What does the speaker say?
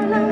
Don't